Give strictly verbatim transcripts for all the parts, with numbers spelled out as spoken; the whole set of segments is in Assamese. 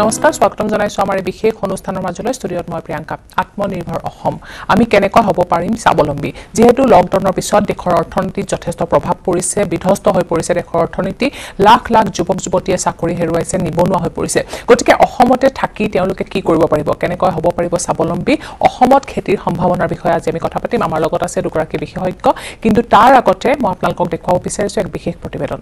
নমস্কাৰ স্বাগতম জনাইছো আমাৰ বিশেষ অনুষ্ঠানৰ মাজলৈ ষ্টুডিঅত মই প্ৰিয়াংকা আত্মনিৰ্ভৰ অসম আমি কেনেকৈ হ'ব পাৰিম স্বাৱলম্বী যেহেতু লকডাউনৰ পিছত দেশৰ অৰ্থনীতি যথেষ্ট প্ৰভাৱ পৰিছে বিধ্বস্ত হৈ পৰিছে দেশৰ অৰ্থনীতি লাখ লাখ যুৱক যুৱতীয়ে চাকৰি হেৰুৱাইছে নিবনুৱা হৈ পৰিছে গতিকে অসমতে থাকি তেওঁলোকে কি কৰিব পাৰিব কেনেকৈ হ'ব পাৰিব স্বাৱলম্বী অসমত খেতিৰ সম্ভাৱনাৰ বিষয়ে আজি আমি কথা পাতিম আমাৰ লগত আছে দুগৰাকী বিশেষজ্ঞ কিন্তু তাৰ আগতে মই আপোনালোকক দেখুৱাব বিচাৰিছো এক বিশেষ প্ৰতিবেদন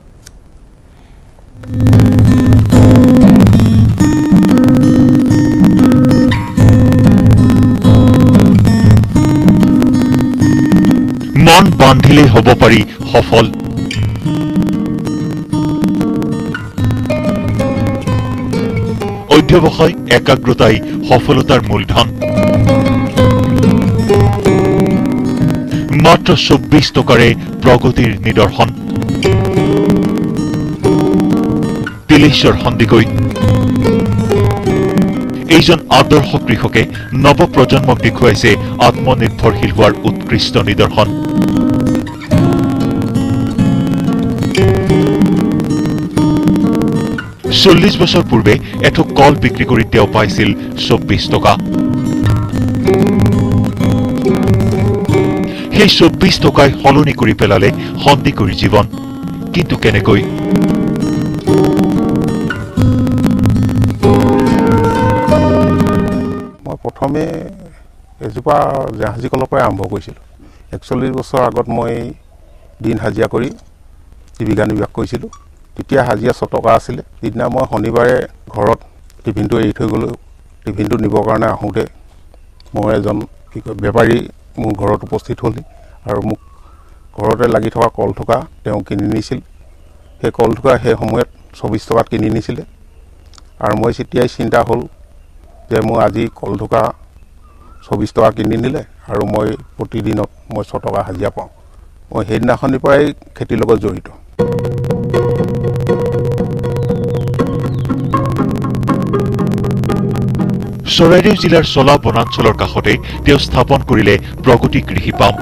মন বান্ধিলে হব পাৰি সফল অধ্যৱসায় একাগ্ৰতাই সফলতাৰ মূলধন মাত্ৰ চৌব্বিশ টকাৰে প্ৰগতিৰ নিদৰ্শন তিলেশ্বৰ সন্দিকৈ এইজন আদৰ্শ কৃষকে নৱপ্ৰজন্মক দেখুৱাইছে আত্মনিৰ্ভৰশীল হোৱাৰ উৎকৃষ্ট নিদৰ্শন চল্লিশ বছৰ পূৰ্বে এঠোক কল বিক্ৰী কৰি তেওঁ পাইছিল চৌব্বিশ টকা সেই চৌব্বিশ টকাই সলনি কৰি পেলালে সন্দিকৈৰ জীৱন কিন্তু কেনেকৈ প্ৰথমে এজোপা জাহাজী কলৰ পৰা আৰম্ভ কৰিছিলোঁ একচল্লিশ বছৰ আগত মই দিন হাজিৰা কৰি জীৱিকা নিৰ্বাহ কৰিছিলোঁ তেতিয়া হাজিৰা ছয় টকা আছিলে সেইদিনা মই শনিবাৰে ঘৰত টিফিনটো এৰি থৈ গ'লোঁ টিফিনটো নিবৰ কাৰণে আহোঁতে মোৰ এজন কি কয় বেপাৰী মোৰ ঘৰত উপস্থিত হ'লহি আৰু মোক ঘৰতে লাগি থকা কল থোকা তেওঁ কিনি নিছিল সেই কল থোকা সেই সময়ত চৌব্বিছ টকাত কিনি নিছিলে আৰু মই তেতিয়াই চিন্তা হ'ল যে মই আজি কল ঢোকা চৌব্বিছ টকা কিনি নিলে আৰু মই প্ৰতিদিনত মই ছয় টকা হাজিৰা পাওঁ মই সেইদিনাখনিৰ পৰাই খেতিৰ লগত জড়িত চৰাইদেউ জিলাৰ চলা বনাঞ্চলৰ কাষতে তেওঁ স্থাপন কৰিলে প্ৰগতি কৃষি পাম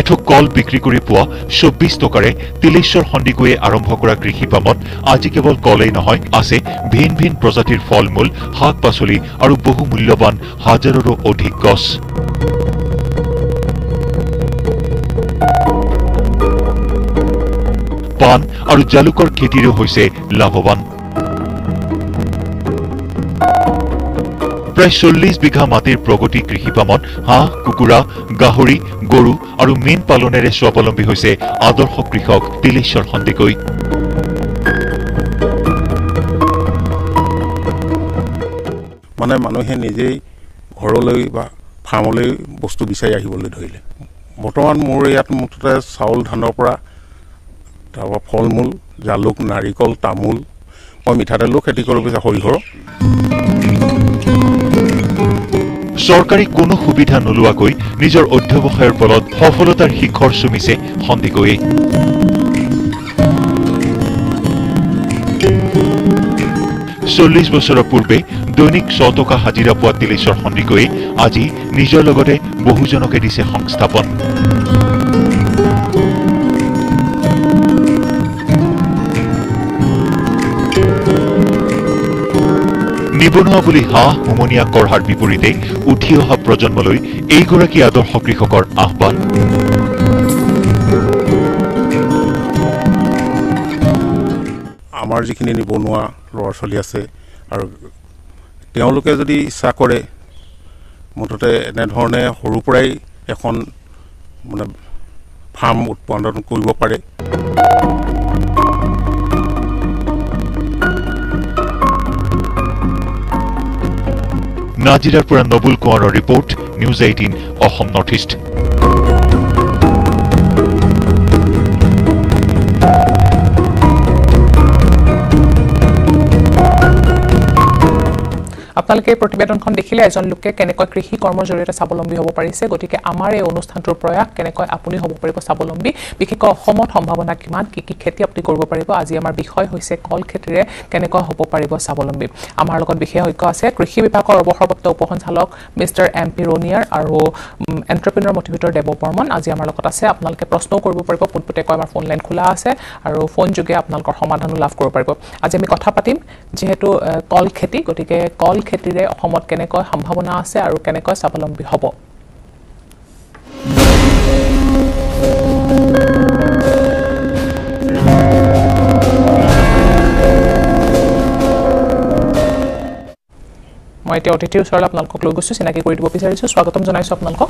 এঠোক কল বিক্ৰী কৰি পোৱা চৌব্বিশ টকাৰে তিলেশ্বৰ সন্দিকৈয়ে আৰম্ভ কৰা কৃষি পামত আজি কেৱল কলেই নহয় আছে ভিন ভিন প্ৰজাতিৰ ফল মূল শাক পাচলি আৰু বহু মূল্যৱান হাজাৰৰো অধিক গছ পান আৰু জালুকৰ খেতিৰে হৈছে লাভৱান প্ৰায় চল্লিশ বিঘা মাটিৰ প্ৰগতি কৃষি পামত হাঁহ কুকুৰা গাহৰি গৰু আৰু মীন পালনেৰে স্বাৱলম্বী হৈছে আদৰ্শ কৃষক তিলেশ্বৰ সন্দিকৈ মানে মানুহে নিজেই ঘৰলৈ বা ফাৰ্মলৈ বস্তু বিচাৰি আহিবলৈ ধৰিলে বৰ্তমান মোৰ ইয়াত মুঠতে চাউল ধানৰ পৰা তাৰপৰা ফল মূল জালুক নাৰিকল তামোল মই মিঠাতেলো খেতি কৰিব বিচাৰিছোঁ সৰিয়হৰ চৰকাৰী কোনো সুবিধা নোলোৱাকৈ নিজৰ অধ্যৱসায়ৰ ফলত সফলতাৰ শিখৰ চুমিছে সন্দিকৈয়ে চল্লিশ বছৰৰ পূৰ্বে দৈনিক ছয় টকা হাজিৰা পোৱা তিলেশ্বৰ সন্দিকৈয়ে আজি নিজৰ লগতে বহুজনকে দিছে সংস্থাপন নিবনুৱা বুলি হাঁহ উমনীয়া কৰাৰ বিপৰীতে উঠি অহা প্ৰজন্মলৈ এইগৰাকী আদৰ্শ কৃষকৰ আহ্বান আমাৰ যিখিনি নিবনুৱা ল'ৰা ছোৱালী আছে আৰু তেওঁলোকে যদি ইচ্ছা কৰে মুঠতে এনেধৰণে সৰুৰ পৰাই এখন মানে ফাৰ্ম উৎপাদন কৰিব পাৰে নাজিৰাৰ পৰা নবুল কোঁৱৰৰ report news eighteen Assam Northeast আপোনালোকে প্ৰতিবেদনখন দেখিলে এজন লোকে কেনেকৈ কৃষি কৰ্মৰ জৰিয়তে স্বাৱলম্বী হ'ব পাৰিছে গতিকে আমাৰ এই অনুষ্ঠানটোৰ প্ৰয়াস কেনেকৈ আপুনি হ'ব পাৰিব স্বাৱলম্বী বিশেষকৈ অসমত সম্ভাৱনা কিমান কি কি খেতি আপুনি কৰিব পাৰিব আজি আমাৰ বিষয় হৈছে কল খেতিৰে কেনেকৈ হ'ব পাৰিব স্বাৱলম্বী আমাৰ লগত বিশেষজ্ঞ আছে কৃষি বিভাগৰ অৱসৰপ্ৰাপ্ত উপসঞ্চালক মিস্টাৰ এম পি ৰনিয়াৰ আৰু এন্টাৰপ্ৰেনৰ মটিভেটৰ দেৱ বৰ্মন আজি আমাৰ লগত আছে আপোনালোকে প্ৰশ্ন কৰিব পাৰিব পুনপুতে কৈ আমাৰ ফোন লাইন খোলা আছে আৰু ফোন যোগে আপোনালোকৰ সমাধান লাভ কৰিব পাৰিব আজি আমি কথা পাতিম যেহেতু কল খেতি গতিকে কল খেতিৰে অসমত কেনেকৈ সম্ভাৱনা আছে আৰু কেনেকৈ স্বাৱলম্বী হ'ব মই তে অতিথি ওচৰত আপোনালোকক লৈ গৈছো চিনাকি কৰি দিব বিচাৰিছো স্বাগতম জনাইছো আপোনালোকক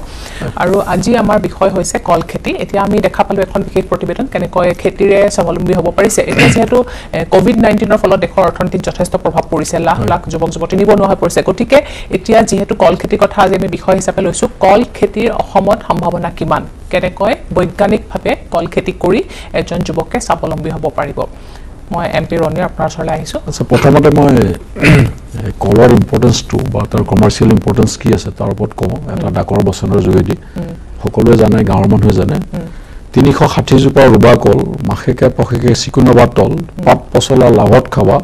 আৰু আজি আমাৰ বিষয় হৈছে কল খেতি এতিয়া আমি দেখা পালো এখন বিশেষ প্ৰতিবেদন কেনেকৈ খেতিৰে স্বাৱলম্বী হ'ব পাৰিছে এতিয়া যেহেতু কোভিড-19 ৰ ফলত দেশৰ অৰ্থনীতিত যথেষ্ট প্ৰভাৱ পৰিছে লাখ লাখ যুৱক যুৱতী নিবনুৱা হৈ পৰিছে গতিকে এতিয়া যেহেতু কল খেতি কথা আজি আমি বিষয় হিচাপে লৈছো কল খেতিৰ অসমত সম্ভাৱনা কিমান কেনেকৈ বৈজ্ঞানিকভাৱে কল খেতি কৰি এজন যুৱকে স্বাৱলম্বী হ'ব পাৰিব মই এমপি ৰনিয়াৰ আপোনাৰ চলে আহিছো আচ্ছা প্ৰথমতে মই কলৰ ইম্পৰ্টেন্স টু বা তাৰ কমাৰ্শিয়াল ইম্পৰ্টেন্স কি আছে তাৰ ওপৰত কম এটা ডাকৰ বচনৰ জৰিয়তে সকলোৱে জানে গাঁৱৰ মানুহে জানে তিনিশ ষাঠি জোপা ৰুবা কল মাখেকে পখেকে সিকুনবা তল পাত পছলা লাভত খাবা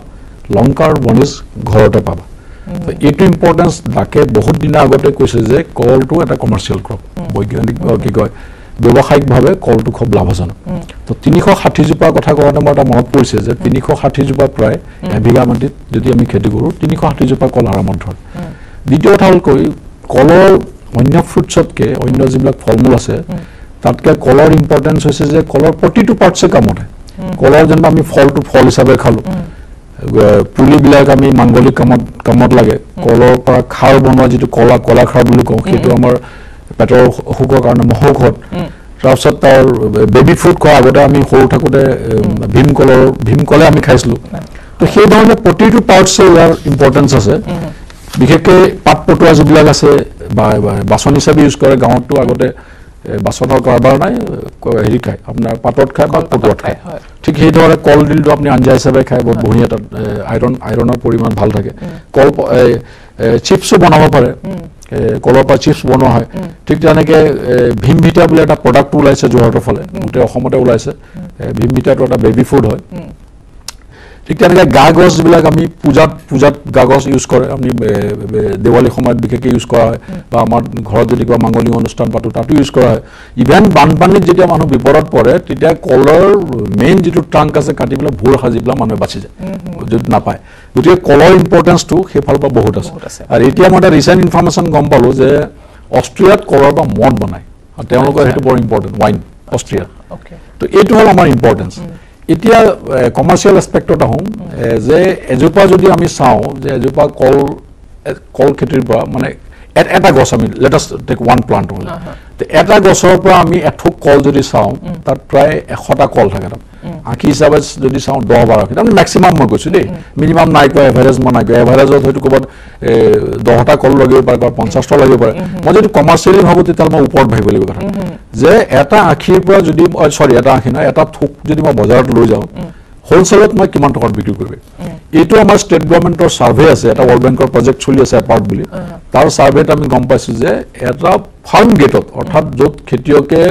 লংকাৰ বনিস ঘৰতে পাবা এটো ইম্পৰ্টেন্স ডাকে বহুত দিন আগতে কৈছে যে কলটো এটা কমাৰ্শিয়াল ক্ৰপ বৈজ্ঞানিক কি কয় Bevahik Bhave called to Koblabazan. The Tinico Hatizupa Kotaka Mata Mopurses, the Tinico Hatizupa Pray, and Bigamati, the Diamikaturu, Tinico Hatizupa Colaramontor. The Jotalco color on your fruit subke, on your Zimla formula say that color importance is a color forty two parts a camote. Color than Mami fall to Polisabekalo, Puli Bilagami, Mangoli Kamot Lage, Color Carbon to Cola, Cola Carbuluco, Hitomer. Petrol hookah and mohokot. Rafsat baby food co agodami hotakude beam color beam color mikaislu. To head on a potato parts are importance as a Bikeke Pat Potoas Blagase by Basonisab use correct to agote Basona Carbana Herikai Abna Patot Kaba Potot. Tick head or a call dildo of Nanjasabekai or Boniat Iron Iron of Puriman Baltake. Call a chips of Bonapare. Colopa chips bonoha, Titaneke, Bimita bled a product to lice a Johatofale, Mute Homoto lice, Bimita got a baby food. Titanaka Gagos Vilagami, Pujat, Pujat Gagos use Korea, Devali Homer Bikaki use Korea, Bama Horodica Mangoli on the stand, but to use Korea. Even Banpani Jitamano be borrowed for it, it a color main to trunk as a category of Bur Haziblam on a basis. Napai. But color importance to Hepalpa Bohotas. A retiamata recent information compalo, the Austria Coraba Mod Bonai. A Teloga had more important wine, Austria. Okay. To eight all more importance. Itia commercial aspect of the home, the Azupa Judiami Sao, the Azupa call call Kitriba, Mane at Atagosami. Let us take one plant only. The Atagosopra me at hook call the sound that try a hotter call. Aki sabes the sound dover. Then maximum mogu today. Minimum night average monaco, average of the Kuba, the Hota Collogue by Ponsastola. Mother to commercially how to tell my report by Believer. The Eta Akiba Judim or sorry, Eta Hina, Eta took Judima Bozard Luja. Wholesale my Kimanto or Biku. It was my state government or surveyors at our bank or project Julius apart Billy. Tar survey time compasses a farm gate or top jot Kitioke.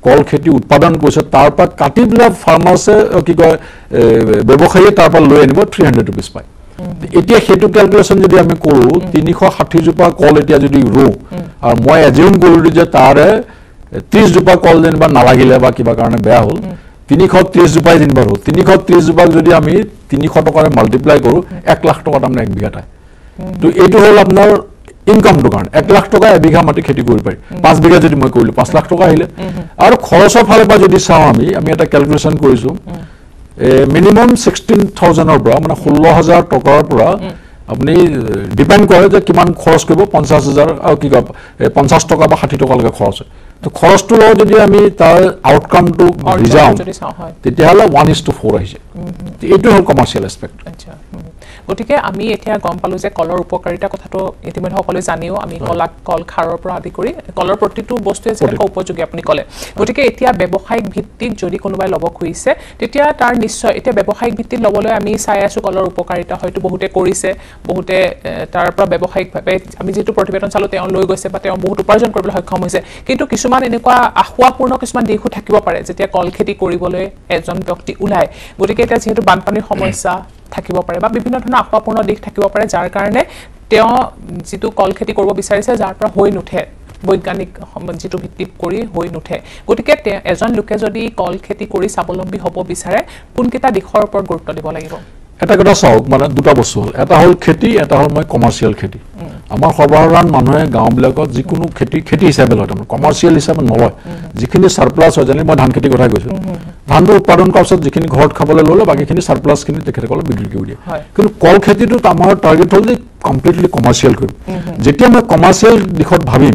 Call Kitty Padan Kusha Tarpa, Katibla farmers, Okiko, Bebohe Tarpa Luen, about three hundred rupees by. Itia Hitu calculation the Amicuru, Tinico Hatizupa quality as you room, or Moy Azum Gurija Tare, Tizupa called in Banalagileva Kibakana Behol, Tinico Tizupa in Baru, Tinico Tizuba Zudiami, Tinico multiply Guru, Aklaktotam Nagbiata. To eight whole up now. Income to count. At lakh to guy become a ticket good by pass because it may cool pass lakh to guy. Our course of Halabaju Sami, I made a calculation curisum minimum sixteen thousand or Brahman, Hulohazar, Tokapura, Abni depend college, the Kiman course cubo, Ponsas are kick up a Ponsas Toka Hatitoka course. The course to law the outcome to resound the Tala one is to four. The eight to commercial aspect. গটিকে আমি এতিয়া গম পালো যে কলৰ উপকাৰিতা কথাটো ইতিমধ্যে সকলোৱে জানিও আমি কলা কল খাৰৰ পৰা আদি কৰি কলৰ প্ৰতিটো বস্তুৱে যেনেকৈ উপযোগী আপুনি কলে গটিকে এতিয়া ব্যৱহায়িক ভিত্তিক যদি কোনোবাই লব খুজিছে তেতিয়া তাৰ নিশ্চয় এতিয়া ব্যৱহায়িক ভিত্তিত লবলৈ আমি চাই আছো কলৰ উপকাৰিতা হয়তো বহুতে কৰিছে বহুতে তাৰ পৰা ব্যৱহায়িক ভাৱে আমি যেটো প্ৰতিবেদন চালো তেওঁ লৈ গৈছে বা তেওঁ বহুত উপাৰ্জন কৰিবলৈ সক্ষম হৈছে কিন্তু কিছুমান এনেকুৱা আহুৱাপূৰ্ণ কিছুমান দিশো থাকিব পাৰে যেতিয়া কল খেতি কৰিবলৈ এজন ব্যক্তি উলায় গটিকে এটা যেটো বানপানীৰ সমস্যা থাকিব পাৰে বা বিভিন্ন ধৰণৰ আপাপূৰ্ণ দিশ থাকিব পাৰে যাৰ কাৰণে তেওঁ যেটো কল খেতি কৰিব বিচাৰিছে যাৰ পৰা হৈ নুঠে বৈজ্ঞানিক যেটো ভিত্তিত কৰি হৈ নুঠে গটিকে এজন লোকে যদি কল খেতি কৰি স্বাৱলম্বী হ'ব বিচাৰে কোনকিটা দিশৰ ওপৰত গুৰুত্ব দিব লাগিব এটা কথা চাওক মানে দুটা বস্তু হ'ল এটা হ'ল খেতি এটা হ'ল মই কমাৰ্শিয়াল খেতি আমাৰ সৰ্বসাধাৰণ মানুহে গাঁওবিলাকত যি কোনো খেতি খেতি হিচাপে লয় আমাৰ কমাৰ্শিয়াল হিচাপে নহয় যিখিনি সাৰপ্লাস হয় জানি মই ধান খেতি কথা কৈছো ধানটো উৎপাদন কৰাৰ পিছত যিখিনি ঘৰত খাবলৈ ললো বাকিখিনি সাৰপ্লাস খিনি তেখেতসকলে বিক্ৰী কৰি দিয়ে কিন্তু কল খেতিটো আমাৰ টাৰ্গেট হ'ল যে কমপ্লিটলি কমাৰ্শিয়াল কৰিম যেতিয়া মই কমাৰ্শিয়াল দিশত ভাবিম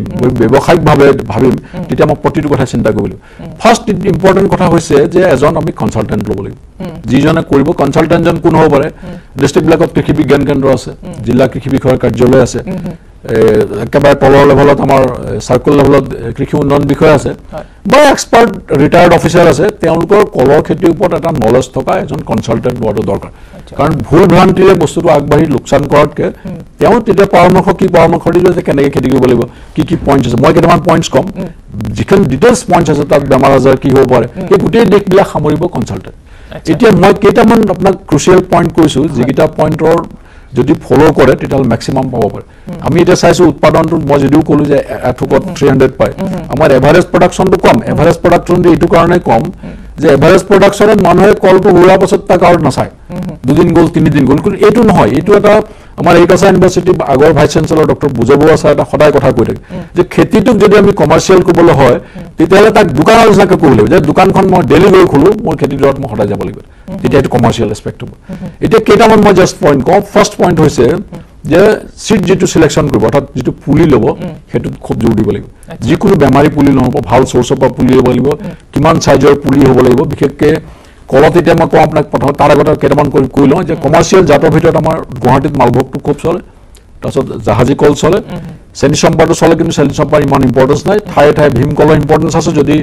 ব্যৱসায়িকভাৱে ভাবিম তেতিয়া মই প্ৰতিটো কথা চিন্তা কৰিলো ফাৰ্স্ট ইম্পৰ্টেন্ট কথা হৈছে যে এজন আমি কনসালটেন্ট লব লাগিব যিজনে কৰিব কনসালটেন্ট জন কোন হ'ব পাৰে ডিস্ট্ৰিক্ট ব্লকত কৃষি বিজ্ঞান কেন্দ্ৰ আছে জিলা কৃষি বিষয়ৰ কাৰ্যালয় আছে একেবাৰে তলৰ লেভেলত আমাৰ সাৰ্কুল লেভেলত কৃষি উন্নয়ন বিষয় আছে বা এক্সপাৰ্ট ৰিটায়াৰ্ড অফিচাৰ আছে তেওঁলোকৰ কলৰ খেতিৰ ওপৰত এটা নলেজ থকা এজন কনসালটেন্ট লোৱাটো দৰকাৰ কাৰণ ভুল ভ্ৰান্তিৰে বস্তুটো আগবাঢ়ি লোকসান কৰাতকে তেওঁ তেতিয়া পৰামৰ্শ কি পৰামৰ্শ দিলে যে কেনেকৈ খেতি কৰিব লাগিব কি কি পইণ্টছ আছে মই কেইটামান পইণ্টছ কম যিখন ডিটেইলছ পইণ্টছ আছে তাত বেমাৰ আজাৰ কি হ'ব পাৰে এই গোটেই দিশবিলাক সামৰিব কনসালটেন্ট এতিয়া মই কেইটামান আপোনাক ক্ৰুশিয়াল পইণ্ট কৈছো যিকিটা পইণ্টৰ যদি ফলো কৰে তেতিয়াল ম্যাক্সিমাম পাব পাৰে আমি এটা চাইছো উৎপাদনটো মই যদিও কলো যে আঠুকত three hundred পায় আমাৰ এভাৰেজ প্ৰডাকচনটো কম এভাৰেজ প্ৰডাকচনটো এইটো কাৰণে কম যে এভাৰেজ প্ৰডাকচনত মানুহে কলটো ৰুৱাৰ পাছত টাকা আৰু নাছায় দুদিন গল তিনি দিন গল কিন্তু এইটো নহয় এইটো এটা আমাৰ এগ্ৰিকালচাৰ ইউনিভাৰ্সিটি আগৰ vice chancellor doctor Buzarbaruah sir এটা সদায় কথা কৈ থাকে যে খেতিটোক যদি আমি কমাৰ্শিয়াল কৰিবলৈ হয় তেতিয়ালে তাক দোকান আলোচনাকে কৰিব লাগিব যে দোকানখন মই ডেইলি লৈ খোলো মোৰ খেতিটোত মই সদায় যাব লাগিব তেতিয়া এইটো কমাৰ্শিয়াল এসপেক্ট হ'ব এতিয়া কেইটামান মই জাস্ট পইণ্ট কম ফাৰ্স্ট পইণ্ট হৈছে যে সিড যেটো সিলেকশন কৰিব অৰ্থাৎ যেটো পুলি লব হেতু খুব জোৰ দিব লাগিব যিকোনো বেমাৰী পুলি নহব ভাল সোৰ্স অফ পুলি হ'ব লাগিব কিমান সাইজৰ পুলি হ'ব লাগিব বিশেষকৈ কলতে এতিয়া মই কম আপোনাক পঠা তাৰ আগতে কেইটামান কৰি কৈ লওঁ যে কমাৰ্শিয়াল জাতৰ ভিতৰত আমাৰ গুৱাহাটীত মালভোগটো খুব চলে তাৰছত জাহাজী কল চলে চেনি চম্পাটো চলে কিন্তু চেনি চম্পাৰ ইমান ইম্পৰ্টেন্স নাই ঠায়ে ঠায়ে ভীম কলৰ ইম্পৰ্টেন্স আছে যদি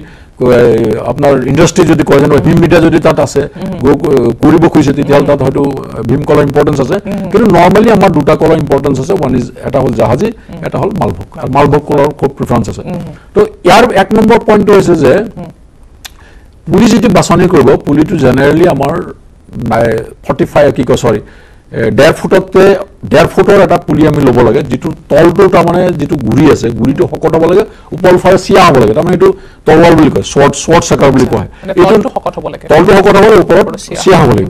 আপোনাৰ ইণ্ডাষ্ট্ৰি যদি কৰে যেন ভীম মিডিয়া যদি তাত আছে কৰিব খুজিছে তেতিয়াল তাত হয়তো ভীম কলৰ ইম্পৰ্টেন্স আছে কিন্তু নৰ্মালি আমাৰ দুটা কলৰ ইম্পৰ্টেন্স আছে ওয়ান ইজ এটা হ'ল জাহাজী এটা হ'ল মালভোগ আৰু মালভোগ কলৰ খুব প্ৰিফাৰেন্স আছে তো ইয়াৰ এক নম্বৰ পইণ্টটো হৈছে যে পুলি যেটি বাছনি কৰিব পুলিটো জেনাৰেলি আমাৰ forty-five কি ক সৰি ডেৰ ফুটতে ডেৰ ফুটৰ এটা পুলি আমি লব লাগে যেটো তলটো তাৰ মানে যেটো গুৰি আছে গুৰিটো হকট হ'ব লাগে উপৰ ফালে সিয়া হ'ব লাগে তাৰ মানে এটো তলৱাল বুলি কয় শর্ট শর্ট সাকার বুলি কয় এটো হকট হ'ব লাগে তলটো হকট হ'ব উপৰত সিয়া হ'ব লাগে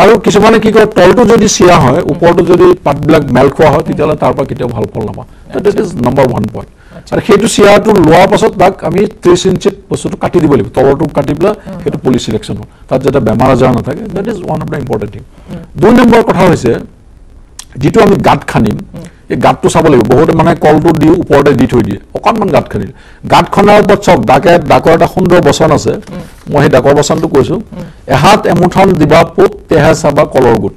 আৰু কিছুমানে কি কয় তলটো যদি সিয়া হয় উপৰটো যদি পাতবিলাক মেল খোৱা হয় তেতিয়ালে তাৰ পৰা কিটা ভাল ফল নামা that is number one point আৰু হেতু সিয়াটো লোৱা পাছত তাক আমি three ইঞ্চি বস্তুটো কাটি দিব লাগিব তলটো কাটিবলা হেতু পুলি সিলেকশন হ'ল তাত যেটা বেমাৰ আজাৰ নাথাকে that is one of the important thing দুই নম্বৰ কথা হৈছে যেটো আমি গাঁত খানিম এই গাঁতটো চাব লাগিব বহুত মানে কলটো দি ওপৰতে দি থৈ দিয়ে অকনমান গাঁত খানিল গাঁত খনৰ ওপৰত চক ডাকে ডাকৰ এটা সুন্দৰ বচন আছে মই এই ডাকৰ বচনটো কৈছো এহাত এমুঠন দিবা পোত তেহে চাবা কলৰ গুট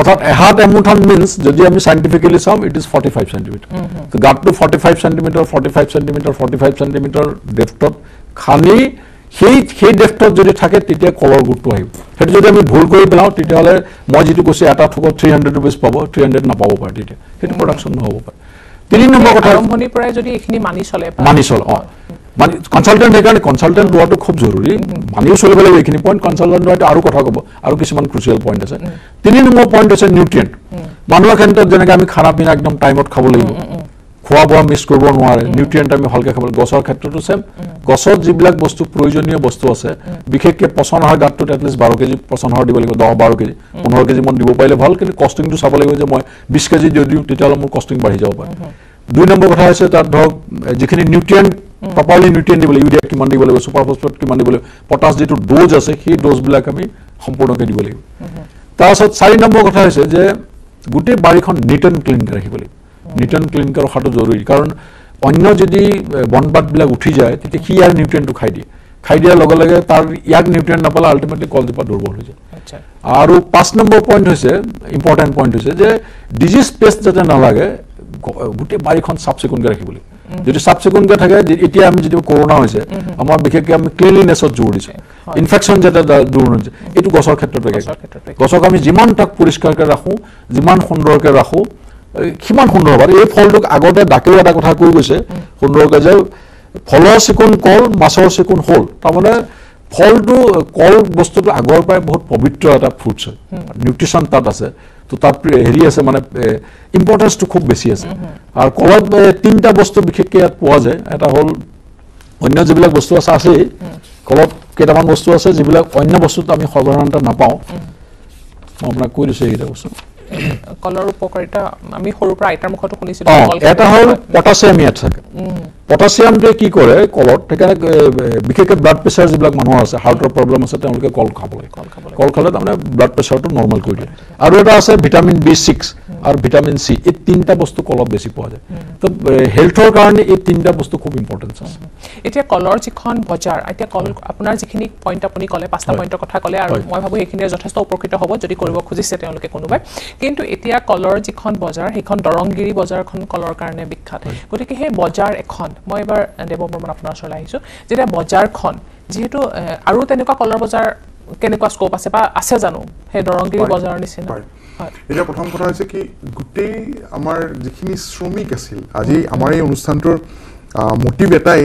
অর্থাৎ এহাত এমুঠন মিন্স যদি আমি সাইন্টিফিক্যালি চাম ইট ইজ forty-five সেমি তো গাঁতটো forty-five সেমি forty-five সেমি forty-five সেমি ডেপথত খানি সেই সেই ডেপথত যদি থাকে তেতিয়া কলৰ গুটটো আহিব হেতু যদি আমি ভুল কৰি পেলাও তেতিয়ালে মই যেটো কৈছে এটা ঠকত three hundred ৰুপিস পাবো three hundred না পাবো পাৰ তেতিয়া হেতু প্ৰডাকচন নহব পাৰ তিনি নম্বৰ কথা আৰম্ভনি পৰাই যদি এখিনি মানি চলে মানি চলে অ মানে কনসালটেন্ট এখানে কনসালটেন্ট লোৱাটো খুব জৰুৰী মানিও চলিব লাগিব এখিনি পইণ্ট কনসালটেন্ট লোৱাটো আৰু কথা কব আৰু কিছুমান ক্ৰুশিয়াল পইণ্ট আছে তিনি নম্বৰ পইণ্ট আছে নিউট্ৰিয়েন্ট মানুহৰ ক্ষেত্ৰত যেনেকৈ আমি খানা পিনা একদম টাইমত খাব লাগিব খোৱা বোৱা মিস কৰিব নোৱাৰে নিউট্ৰিয়েন্ট আমি হালকা খাব গছৰ ক্ষেত্ৰটো সেম গছৰ যিবিলাক বস্তু প্ৰয়োজনীয় বস্তু আছে বিশেষকৈ পচন হাৰ গাঁতটোত এট লিস্ট twelve কেজি পচন হাৰ দিব লাগিব ten twelve KG fifteen KG মন দিব পাৰিলে ভাল কিন্তু কস্টিংটো চাব লাগিব যে মই twenty কেজি যদিও তেতিয়ালে মোৰ কস্টিং বাঢ়ি যাব পাৰে দুই নম্বৰ কথা আছে তাত ধৰক যিখিনি নিউট্ৰিয়েন্ট properly nutrient দিব লাগিব ইউৰিয়া কিমান দিব লাগিব সুপার ফসফেট কিমান দিব লাগিব পটাশ যেটো ডোজ আছে সেই ডোজ বিলাক আমি সম্পূৰ্ণকৈ দিব লাগিব তাৰছত চাৰি নম্বৰ কথা হৈছে যে গুটি বাৰীখন নিটন ক্লিন কৰি ৰাখিব লাগিব নিটন ক্লিন কৰা হাটো জৰুৰী কাৰণ অন্য যদি বনপাত বিলাক উঠি যায় তেতিয়া কি ইয়াৰ নিউট্ৰিয়েন্টটো খাই দিয়ে খাই দিয়াৰ লগে লগে তাৰ ইয়াক নিউট্ৰিয়েন্ট নাপালে আলটিমেটলি কলজোপা দুৰ্বল হৈ যায় आरो पाँच नंबर पॉइंट হৈছে ইম্পৰ্টেন্ট পইণ্ট হৈছে যে ডিজিজ পেস্ট যাতে না লাগে গুটে বাৰিখন সাবসেকুন কৰি ৰাখিবলৈ যদি সাবসেকুন কৰি থাকে এতিয়া আমি যদি কৰোনা হৈছে আমাৰ বিশেষকৈ আমি ক্লিনিনেছত জোৰ দিছো ইনফেকচন যাতে দূৰ নহয় এটো গছৰ ক্ষেত্ৰত গছক আমি যিমান তক পৰিষ্কাৰ কৰি ৰাখো যিমান সুন্দৰকৈ ৰাখো কিমান সুন্দৰ হ'ব এই ফলটোক আগতে ডাকেও এটা কথা কৈ গৈছে সুন্দৰকৈ যে ফলৰ সেকুন কল মাছৰ সেকুন হল তাৰমানে फल तो कॉल बस्तो तो आगोर पर बहुत पवित्र आता फ्रूट्स है न्यूट्रिशन ताता से तो ताप हेरिया से माने इम्पोर्टेंस तो खूब बेसी है से और कॉलर में तीन टा बस्तो बिखेट के याद पहुँच है ऐटा हॉल अन्य जिबिलक बस्तो आसासे कॉलर के तमान बस्तो आसे जिबिलक अन्य बस्तो तो अमी खबर नंटा ना पाओ अपना कोई से ही रहो कॉलर उपकार इटा अमी हॉल पर आइटम खोटो कुनी से ऐटा हॉल पोटासियम याद सके पोटासियम रे की करे কলত ঠেকানে বিকেকে ব্লাড প্রেসার যেবিলাক মানুহ আছে হাৰ্টৰ প্ৰব্লেম আছে তেওঁলোকে কল খাব লাগে কল খালে তাৰমানে ব্লাড প্ৰেসাৰটো নৰ্মাল কৰি দিয়ে আৰু এটা আছে ভিটামিন বি সিক্স আৰু ভিটামিন সি এই তিনটা বস্তু কলত বেছি পোৱা যায় তো হেলথৰ কাৰণে এই তিনটা বস্তু খুব ইম্পৰ্টেন্স আছে এতিয়া কলৰ যিখন বজাৰ এতিয়া কল আপোনাৰ যিখিনি পইণ্ট আপুনি কলে পাঁচটা পইণ্টৰ কথা কলে আৰু মই ভাবো এইখিনিৰ যথেষ্ট উপকৃত হ'ব যদি কৰিব খুজিছে তেওঁলোকে কোনোবাই কিন্তু এতিয়া কলৰ যিখন বজাৰ সেইখন দৰংগিৰি বজাৰখন কলৰ কাৰণে বিখ্যাত গতিকে হে বজাৰ এখন মই এবাৰ দেৱবৰ্মন আপোনাৰ ওচৰলৈ আহিছো যেটা বজাৰখন যেহেতু আৰু তেনেকুৱা কলৰ বজাৰ কেনেকুৱা স্কোপ আছে বা আছে জানো হে দৰংগিৰি বজাৰৰ নিচিনা এটা প্ৰথম কথা হৈছে কি গুটেই আমাৰ যিখিনি শ্ৰমিক আছিল আজি আমাৰ এই অনুষ্ঠানটোৰ মোটিভ এটাই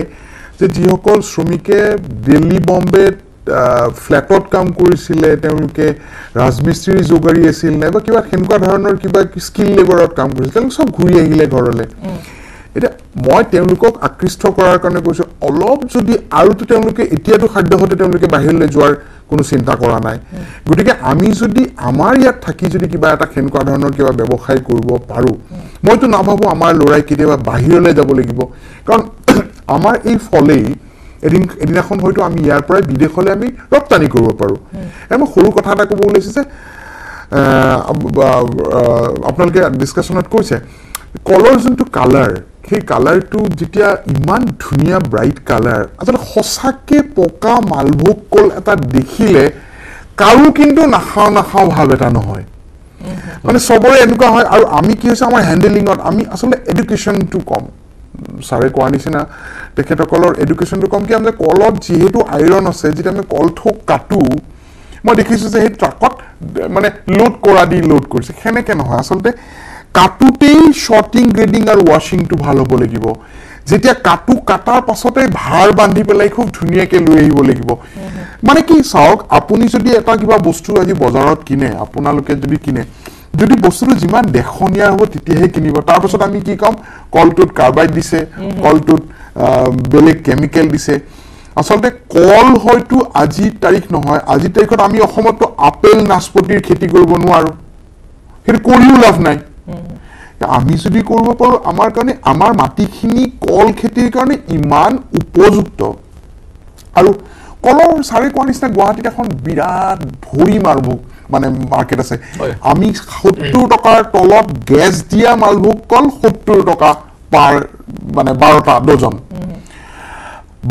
যে যিসকল শ্ৰমিকে দিল্লী বম্বে ফ্ল্যাটত কাম কৰিছিলে তেওঁলোকে ৰাজমিস্ত্ৰী জোগাৰি আছিল নাইবা কিবা কেনেকুৱা ধৰণৰ কিবা স্কিল লেবৰত কাম কৰিছিল সব ঘূৰি আহিলে ঘৰলৈ এটা মই তেওঁলোকক আকৃষ্ট কৰাৰ কাৰণে কৈছো অলপ যদি আৰু তো তেওঁলোকে এতিয়াটো খাদ্যহতে তেওঁলোকে বাহিৰলৈ যোৱাৰ কোনো চিন্তা কৰা নাই গুটিকে আমি যদি আমাৰ ইয়াত থাকি যদি কিবা এটা খেনকা ধৰণৰ কিবা ব্যৱসায় কৰিব পাৰো মই তো নাভাবো আমাৰ লৰাই কিবা বাহিৰলৈ যাব লাগিব কাৰণ আমাৰ এই ফলেই এদিন এদিনাখন হয়তো আমি ইয়াৰ পৰা বিদেশলৈ আমি ৰপ্তানি কৰিব পাৰো আমি সৰু কথা এটা ক'ব লৈছে যে আপোনালোকে ডিসকাশনত কৈছে কলৰ যোনটো কালাৰ সেই কালাৰটো যেতিয়া ইমান ধুনিয়া ব্ৰাইট কালাৰ আসলে হসাকে পোকা মালভোগ কল এটা দেখিলে কাৰু কিন্তু নাখাও নাখাও ভাব এটা নহয় মানে সবৰে এনেকুৱা হয় আৰু আমি কি হৈছে আমাৰ হ্যান্ডলিংত আমি আসলে এডুকেশনটো কম সাৰে কোৱানিছিনা তেখেতসকলৰ এডুকেশনটো কম কি আমি কলত যেহেতু আইৰণ আছে যেতিয়া আমি কলথক কাটু মই দেখিছো যে সেই ট্ৰাকত মানে লোড কৰা দি লোড কৰিছে কেনেকে নহয় আসলে কাটুতেই শর্টিং গ্রেডিং আর ওয়াশিং টু ভালো বলে দিব যেতিয়া কাটু কাটার পাছতে ভার বান্ধি পেলাই খুব ধুনিয়াকে লৈ আহিব লাগিব মানে কি সাওক আপুনি যদি এটা কিবা বস্তু আজি বজাৰত কিনে আপোনালোকে যদি কিনে যদি বস্তুটো জিমান দেখনিয়া হ'ব তেতিয়াহে কিনিব তাৰ পাছত আমি কি কম কলটুট কার্বাইড দিছে কলটুট বেলেগ কেমিক্যাল দিছে আসলে কল হয়তো আজি তারিখ নহয় আজি তারিখত আমি অসমত আপেল নাশপতিৰ খেতি কৰিব নোৱাৰো কিন্তু কৰিও লাভ নাই আমি যদি কৰব পাৰো আমাৰ কাৰণে আমাৰ মাটিখিনি কল খেতিৰ কাৰণে ইমান উপযুক্ত আৰু কলৰ সাৰে কোৱানিছনা গুৱাহাটীত এখন বিৰাট ভৰি মালভোগ মানে মাৰ্কেট আছে আমি সত্তৰ টকাৰ তলত গ্যাস দিয়া মালভোগ কল সত্তৰ টকা পাৰ মানে বাৰটা ডজন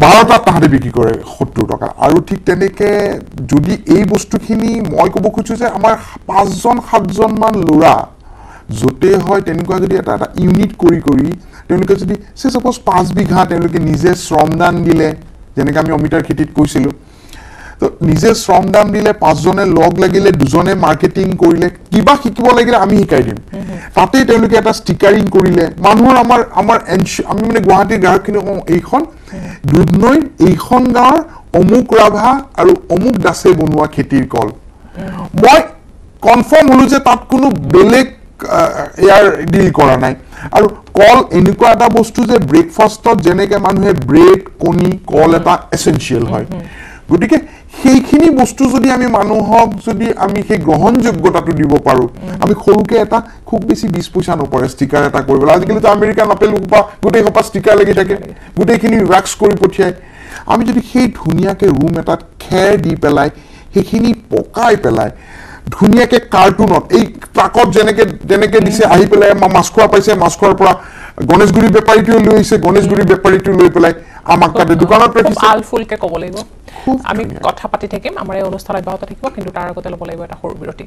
বাৰটা তাহাতে বিক্ৰী কৰে সত্তৰ টকা আৰু ঠিক তেনেকে যদি এই বস্তুখিনি মই কব খুজিছো যে আমাৰ পাঁচজন সাতজন মান লৰা জোতে হয় তেনকুৱা যদি এটা এটা ইউনিট কৰি কৰি তেনকে যদি সে সাপোজ পাঁচ বিঘা তেনকে নিজে শ্ৰমদান দিলে যেনেকৈ আমি অমিতাৰ খেতিত কৈছিল তো নিজে শ্ৰমদান দিলে পাঁচ জনে লগ লাগিলে দুজনে মাৰ্কেটিং কৰিলে কিবা শিকিব লাগিলে আমি শিকাই দিম তাতে তেনকে এটা স্টিকাৰিং কৰিলে মানুহৰ আমাৰ আমাৰ আমি মানে গুৱাহাটীৰ গ্ৰাহকখিনি এইখন দুধনৈ এইখন গাঁৱৰ অমুক ৰাভা আৰু অমুক দাসে বনোৱা খেতিৰ কল মই কনফাৰ্ম হলো যে তাত কোনো বেলেগ ইয়াৰ ডিল কৰা নাই আৰু কল এনেকুৱা এটা বস্তু যে ব্ৰেকফাষ্টত জেনেকে মানুহে ব্ৰেড কণী কল এটা এসেনশিয়াল হয় গুটিকে সেইখিনি বস্তু যদি আমি মানুহক যদি আমি সেই গ্ৰহণযোগ্যতাটো দিব পাৰো আমি খৰুকে এটা খুব বেছি বিশ পইচা নপৰে স্টিকাৰ এটা কৰিবল আজিকালি তো আমেৰিকান আপেল উপা গুটেই হপা স্টিকাৰ লাগি থাকে গুটেইখিনি ৱাক্স কৰি পঠিয়াই আমি যদি সেই ধুনিয়াকে ৰুম এটাত খেৰ দি পেলাই সেইখিনি পকাই পেলাই धुनिया के कार्टून और एक ट्रक जने के जने के दिसे आही पले मास्कुआ पैसे मास्कुआ पूरा गणेशगुरी व्यापारी तो लोई से गणेशगुरी व्यापारी तो लोई पले आमाक का दुकान पर पैसे आल फुल के कबो लेबो आमी कथा पाती थेकेम आमारे अनुष्ठान अब्याहत राखिबो किन्तु तार आगते लबो लागिबो एटा हरु बिरति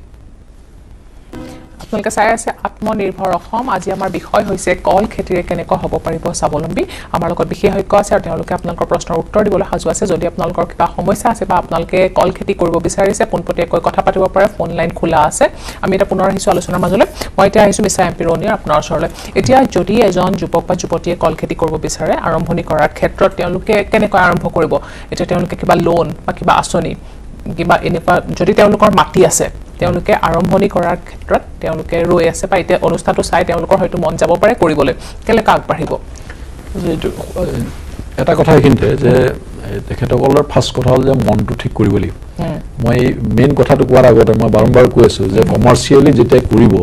আপোনালোকে চাই আছে আত্মনিৰ্ভৰ অসম আজি আমাৰ বিষয় হৈছে কল খেতিৰে কেনেকৈ হ'ব পাৰিব স্বাৱলম্বী আমাৰ লগত বিশেষজ্ঞ আছে আৰু তেওঁলোকে আপোনালোকৰ প্ৰশ্নৰ উত্তৰ দিবলৈ সাজু আছে যদি আপোনালোকৰ কিবা সমস্যা আছে বা আপোনালোকে কল খেতি কৰিব বিচাৰিছে পোনপটীয়াকৈ কথা পাতিব পাৰে ফোন লাইন খোলা আছে আমি এটা পুনৰ আহিছো আলোচনাৰ মাজলৈ মই এটা আহিছো মিছা এম্পিৰনিৰ আপোনাৰ ওচৰলৈ এতিয়া যদি এজন যুৱক বা যুৱতীয়ে কল খেতি কৰিব বিচাৰে আৰম্ভণি কৰাৰ ক্ষেত্ৰত তেওঁলোকে কেনেকৈ আৰম্ভ কৰিব এতিয়া তেওঁলোকে কিবা লোন বা কিবা আঁচনি কিবা এনেবা যদি তেওঁলোকৰ মাটি আছে তেওঁলোকে আৰম্ভণি কৰাৰ ক্ষেত্ৰত তেওঁলোকে ৰৈ আছে পাইতে অনুষ্ঠানটো চাই তেওঁলোকৰ হয়তো মন যাব পাৰে কৰিবলৈ কেলে কাক পাৰিব এটা কথা কিনতে যে তেখেতসকলৰ ফাৰ্ষ্ট কথা হ'ল যে মনটো ঠিক কৰিব লাগিব মই মেইন কথাটো কোৱাৰ আগতে মই বাৰম্বাৰ কৈছো যে কমাৰ্শিয়ালি যেটা কৰিব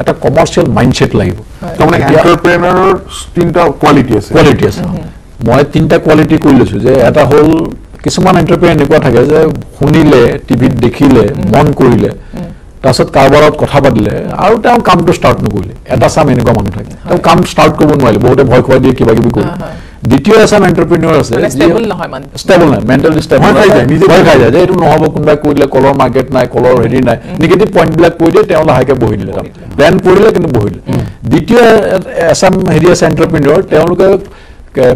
এটা কমাৰ্শিয়াল মাইন্ডসেট লাগিব তাৰমানে এন্টাৰপ্ৰেনাৰৰ তিনটা কোৱালিটি আছে কোৱালিটি আছে মই তিনটা কোৱালিটি কৈ লৈছো যে এটা হ'ল किसमान एंटरप्रेन्योर निकवा थाके जे हुनिले टीवी देखिले मन करिले तासत कारबारत कथा बदले आउ टाउ काम टु स्टार्ट नगुले एटा साम एनेका मानु थाके त काम स्टार्ट करबो नवाले बहुते भय खवा दिए किबा किबि करि द्वितीय आसाम एंटरप्रेन्योर আছে স্টেবল নহয় মান স্টেবল নহয় মেন্টালি স্টেবল হয় নিজে ভয় খায় যে এটো নহবো কোনবা কইলে কলৰ মাৰ্কেট নাই কলৰ হেডি নাই নেগেটিভ পইণ্ট ব্ল্যাক কই দিয়ে তেওলা হাইকে বহিলে প্ল্যান কৰিলে কিন্তু বহিলে দ্বিতীয় আসাম হেডি আছে এন্টৰপ্ৰেন্योर তেওলকে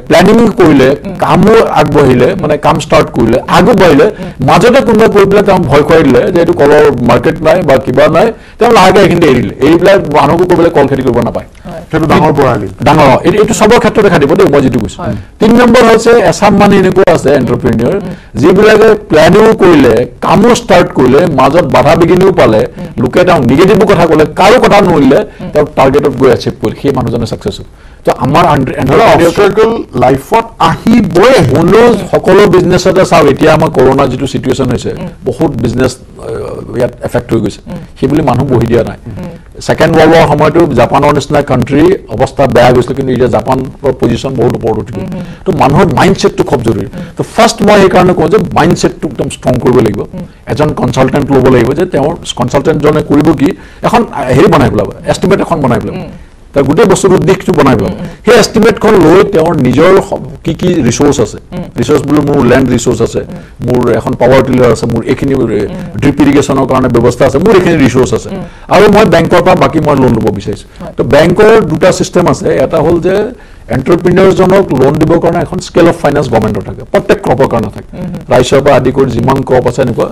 প্ল্যানিং কৰিলে কাম আগবঢ়িলে মানে কাম স্টাৰ্ট কৰিলে আগবঢ়িলে মাজতে কোনবা পৰিবলে তেওঁ ভয় কৰিলে যে এটো কলৰ মাৰ্কেট নাই বা কিবা নাই তেওঁ লাগে কিন্তু এৰিলে এইবিলাক মানুহক কবলে কল খেতি কৰিব না পায় সেইটো ডাঙৰ পৰালি ডাঙৰ এটো সবৰ ক্ষেত্ৰত দেখা দিব মই যেটো কৈছো তিন নম্বৰ হৈছে আসাম মানে এনেকৈ আছে এন্টাৰপ্ৰেনিয়ৰ যিবিলাকে প্ল্যানিং কৰিলে কাম স্টাৰ্ট কৰিলে মাজত বাধা বিঘিনিও পালে লোকে তেওঁ নেগেটিভ কথা কলে কাৰো কথা নইলে তেওঁ টাৰ্গেটত গৈ আচিভ কৰি সেই মানুহজনে সাকসেস তো আমাৰ অন্ডাৰস্ট্ৰাগল লাইফত আহি বয় হলো সকল বিজনেস এটা সাউ এতিয়া আমাৰ করোনা যেটো সিচুয়েশন হৈছে বহুত বিজনেস ইয়াত এফেক্ট হৈ গৈছে সেইবুলি মানুহ বহি দিয়া নাই সেকেন্ড ওয়ার্ল্ড ওয়ার সময়টো জাপানৰ নিচিনা কান্ট্ৰি অৱস্থা বেয়া গৈছিল কিন্তু এতিয়া জাপানৰ পজিশন বহুত ওপৰত উঠিল তো মানুহৰ মাইন্ডসেটটো খুব জৰুৰী তো ফাৰ্স্ট মই এই কাৰণে কওঁ যে মাইন্ডসেটটো একদম স্ট্ৰং কৰিব লাগিব এজন কনসালটেন্ট ল'ব লাগিব যে তেওঁ কনসালটেন্ট জনে কৰিব কি এখন হেৰি বনাই পেলাব এস্টিমেট এখন বনাই পেলাব তা গুটে বস্তুৰ দিশটো বনাইবা হে এস্টিমেট খন লৈ তেওঁৰ নিজৰ কি কি ৰিসোৰ্স আছে ৰিসোৰ্স বুলো মোৰ ল্যান্ড ৰিসোৰ্স আছে মোৰ এখন পাৱাৰ টিলাৰ আছে মোৰ এখিনি ড্ৰিপ ইৰিগেচনৰ কাৰণে ব্যৱস্থা আছে মোৰ এখিনি ৰিসোৰ্স আছে আৰু মই বেংকৰ পৰা বাকি মই লোন ল'ব বিচাৰিছো তো বেংকৰ দুটা সিস্টেম আছে এটা হ'ল যে এন্টাৰপ্ৰেনিয়ৰ জনক লোন দিব কাৰণে এখন স্কেল অফ ফাইনান্স গৱৰ্ণমেণ্টৰ থাকে প্ৰত্যেক ক্ৰপৰ কাৰণে থাকে ৰাইজৰ পৰা আদি কৰি যিমান ক্ৰপ আছে এনেকুৱা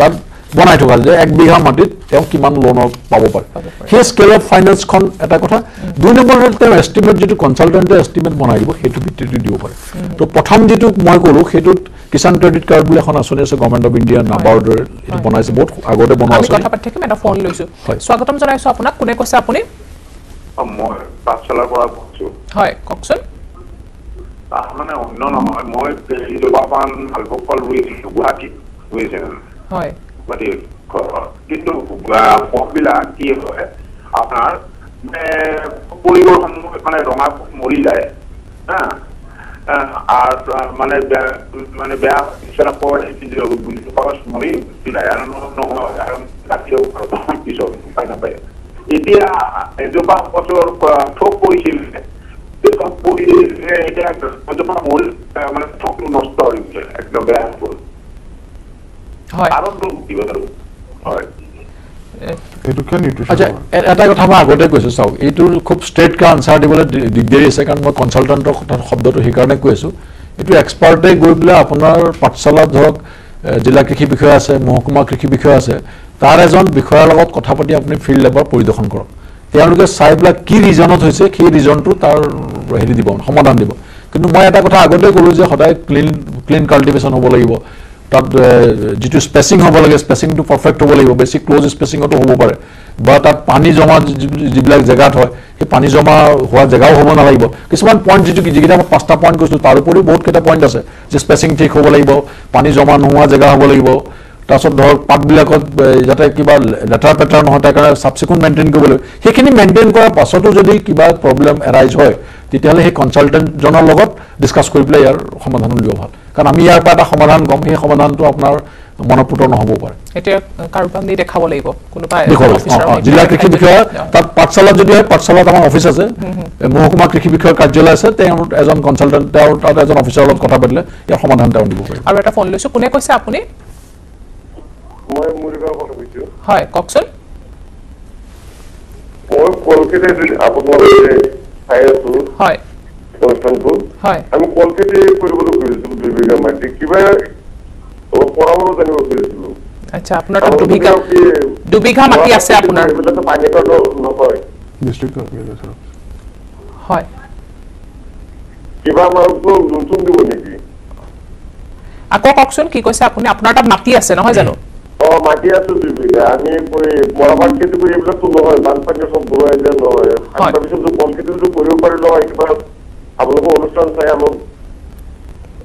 তাৰ বনাই থকাল যে এক বিঘা মাটিত তেওঁ কিমান লোন পাব পাৰে সেই স্কেল অফ ফাইনান্স খন এটা কথা দুই নম্বৰ হ'ল তেওঁ এস্টিমেট যেটো কনসালটেন্টে এস্টিমেট বনাই দিব সেইটো ভিত্তিতে দিব পাৰে তো প্ৰথম যেটো মই কৰো সেইটো কিষাণ ক্ৰেডিট কাৰ্ড বুলি এখন আঁচনি আছে গভৰ্ণমেণ্ট অফ ইণ্ডিয়া নাবাৰ্ডৰ এটা বনাইছে বহুত আগতে বনোৱা আছে কথা পাতিম এটা ফোন লৈছো স্বাগতম জনাইছো আপোনাক কোনে কৈছে আপুনি মই পাঁচলাৰ পৰা কৈছো হয় ককচন মানে অন্য নহয় মই পেলিবাপান আলবকল বুলি গুৱাহাটী কৈছে হয় মানে কিন্তু পবিলা কি হয় আপনার পরিবেশ মানে রঙা মরি যায় হ্যাঁ আর মানে মানে ব্যাপ সেটা পরে মরি যায় আর জাতীয় পিছন পাই না পাই এতিয়া এজোপা বছর ঠোক পড়িছিল এটা এজোপা মূল মানে ঠোক নষ্ট হয়ে গেছিল একদম বেয়া ফুল হয় আরো দিব দরকার হয় এডুকেশন নিউট্রিশন আচ্ছা এটা কথা মই আগতে কৈছো চাও এইটো খুব স্ট্রেট কা আনসার দিবলৈ দিগদাৰি আছে কাৰণ মই কনসালটেন্টৰ কথা শব্দটো হিকাৰণে কৈছো এইটো এক্সপাৰ্টে গৈবলে আপোনাৰ পাঠশালা ধৰক জিলা কৃষি বিষয় আছে মহকুমা কৃষি বিষয় আছে তাৰ এজন বিষয়ৰ লগত কথা পাতি আপুনি ফিল্ড লেভেল পৰিদৰ্শন কৰক তেওঁলোকে সাইবলা কি ৰিজনত হৈছে সেই ৰিজনটো তাৰ হেৰি দিব সমাধান দিব কিন্তু মই এটা কথা আগতে ক'লো যে সদায় ক্লিন ক্লিন কাল্টিভেশন হ'ব লাগিব তাত যেটো স্পেসিং হ'ব লাগে স্পেসিংটো পারফেক্ট হ'ব লাগিব বেসিক ক্লোজ স্পেসিংটো হ'ব পাৰে বা তাত পানী জমা যিবিলাক জায়গা হয় সেই পানী জমা হোৱা জায়গাও হ'ব না লাগিব কিছুমান পয়েন্ট যেটো যেটা আমি পাঁচটা পয়েন্ট কৈছো তাৰ উপৰি বহুত কেটা পয়েন্ট আছে যে স্পেসিং ঠিক হ'ব লাগিব পানী জমা নোহোৱা জায়গা হ'ব লাগিব তাছত ধৰ পাতবিলাকত যাতে কিবা লেটাৰ পেটাৰ নহয় তাৰ কাৰণে সাবসিকুৱেন্ট মেইনটেইন কৰিব লাগিব সেইখিনি মেইনটেইন কৰাৰ পাছতো যদি কিবা প্ৰবলেম এৰাইজ হয় তেতিয়ালে হে কনসালটেন্ট জনৰ লগত ডিসকাস কৰিবলে ইয়াৰ সমাধান উলিয়াব ভাল কাৰণ আমি ইয়াৰ পৰা এটা সমাধান গম সেই সমাধানটো আপোনাৰ মনপুটন হ'ব পাৰে এটা কারবান দি দেখাব লাগিব কোনো জিলা কৃষি বিষয় তাত পাঠশালা যদি হয় পাঠশালাত আমাৰ অফিস আছে মহকুমা কৃষি বিষয় কাৰ্যালয় আছে তে এজন কনসালটেন্ট আৰু তাত এজন অফিসাৰ লগত কথা পাতিলে ইয়াৰ সমাধানটা দিব পাৰে আৰু এটা ফোন লৈছো কোনে কৈছে আপুনি মই মুৰিগাঁও পৰা কৈছো হয় কক্সল মই কলকাতা আপোনাৰ আইছো হয় কলকাতা হয় আমি কলকাতা কৰিবলৈ গৈছো দুবিঘা মাটি কিবা আচ্ছা আপনার তো দুবিঘা দুবিঘা মাটি আছে আপনার তো পানি কত নকয় ডিস্ট্রিক্ট কর্পোরেশন স্যার হয় কিবা মারকো নতুন দিব নেকি আকো অপশন কি কইছে আপনি আপনারটা মাটি আছে না হয় জানো ও মাটি আছে দুবিঘা আমি কই বরাবর কেটে কই এবলা তো হয় বানপানি সব বড় হয়ে যায় হয় আমরা বিশেষ তো কল কেটে তো কইও পারে না একবার আপনাদের অনুষ্ঠান চাই আমরা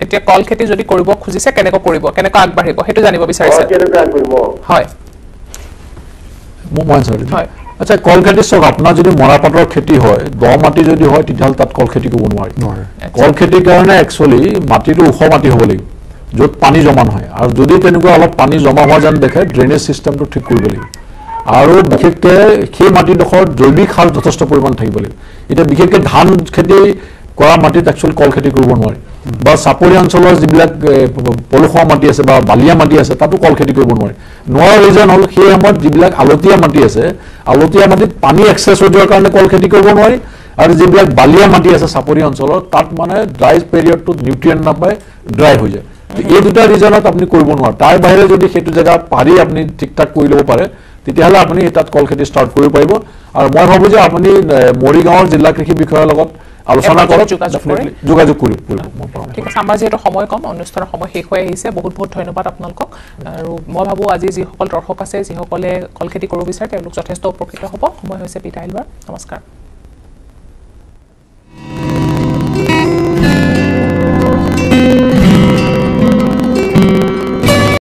এটা কল খেতি যদি কৰিব খুজিছে কেনেকৈ কৰিব কেনেকৈ আগবাঢ়িব হেতু জানিব বিচাৰিছে কেনেকৈ আগবাঢ়িব হয় মোমান সৰি হয় আচ্ছা কল খেতি সক আপনা যদি মৰাপাটৰ খেতি হয় দ মাটি যদি হয় তিতাল তাত কল খেতি কৰিব নোৱাৰি কল খেতিৰ কাৰণে একচুয়ালি মাটিটো উখ মাটি হ'ব লাগিব যত পানী জমা নহয় আৰু যদি তেনেকুৱা অলপ পানী জমা হোৱা যেন দেখে ড্ৰেনেজ সিস্টেমটো ঠিক কৰিব লাগিব আৰু বিশেষকৈ সেই মাটিডখৰ জৈৱিক সাৰ যথেষ্ট পৰিমাণ থাকিব লাগিব এটা বিশেষকৈ ধান খেতি কৰা মাটিত একচুয়ালি কল খেতি কৰিব নোৱাৰি বা সাপৰি অঞ্চলৰ জিবিলাক পলুৱা মাটি আছে বা বালিয়া মাটি আছে তাতো কল খেতি কৰিব নোৱাৰি নোৱাৰ ৰিজন হল সেই আমাৰ জিবিলাক আলতীয়া মাটি আছে আলতীয়া মাটিত পানী এক্সেস হৈ যোৱাৰ কাৰণে কল খেতি কৰিব নোৱাৰি আৰু জিবিলাক বালিয়া মাটি আছে সাপৰি অঞ্চলৰ তাত মানে ড্ৰাই পিৰিয়ডটো নিউট্ৰিয়েন্ট নাপায় ড্ৰাই হৈ যায় এই দুটা ৰিজনত আপুনি কৰিব নোৱাৰি তাৰ বাহিৰে যদি সেইটো জায়গা পাৰি আপুনি ঠিকঠাক কৰি ল'ব পাৰে তেতিয়াহলে আপুনি এটাত কল খেতি ষ্টাৰ্ট কৰিব পাৰিব আৰু মই ভাবো যে আপুনি মৰিগাঁৱৰ জিলা কৃষি বিষয়াৰ লগত আলোচনা কৰা ডেফিনেটলি যোগাযোগ কৰি ঠিক আছে আমাৰ যেটো সময় কম অনুষ্ঠানৰ সময় শেষ হৈ আহিছে বহুত বহুত ধন্যবাদ আপোনালোকক আৰু মই ভাবো আজি যিসকল দৰ্শক আছে যিসকলে কল খেতি কৰিব বিচাৰে তেওঁলোক যথেষ্ট উপকৃত হ'ব সময় হৈছে বিদায় লোৱাৰ নমস্কাৰ